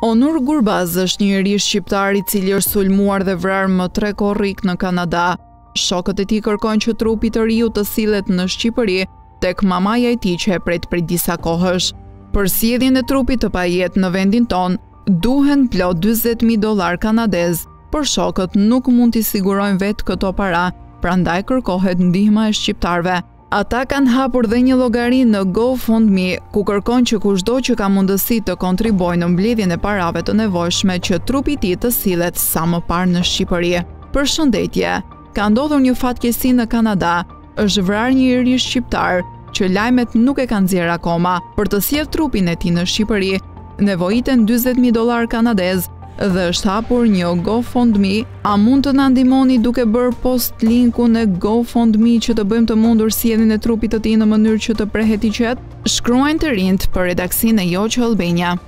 Onur Gurbaz është një njeri shqiptar I cili është sulmuar dhe vrarë më 3 korrik në Kanada. Shokët e tij kërkojnë që trupi I të riu të sillet në Shqipëri tek mamaja e tij që e pret prej disa kohësh. Për sjelljen e trupit të pajet në vendin ton, duhen plot $40.000 kanadez, por shokët nuk mund t'i sigurojnë vetë këto para, prandaj kërkohet ndihma e shqiptarëve. Ata kanë hapur dhe një llogari në GoFundMe, ku kërkon që kushdo që ka mundësi të kontribuojë në mbledhjen e parave të nevojshme që trupi I tij të sillet sa më parë në Shqipëri. Përshëndetje, ka ndodhur një fatkeqësi në Kanada, është vrarë një njeri shqiptar që lajmet nuk e kanë nxjerrë akoma. Për të sjellë trupin e tij në Shqipëri, nevojiten $40.000 kanadez dhe është hapur një GoFundMe. A mund të na ndihmoni duke bërë post linkun e GoFundMe që të bëjmë të mundur sjelljen e trupit të tij në mënyrë që të prehet I qetë? Shkruajnë të rinjt për redaksinë e JOQ Albania.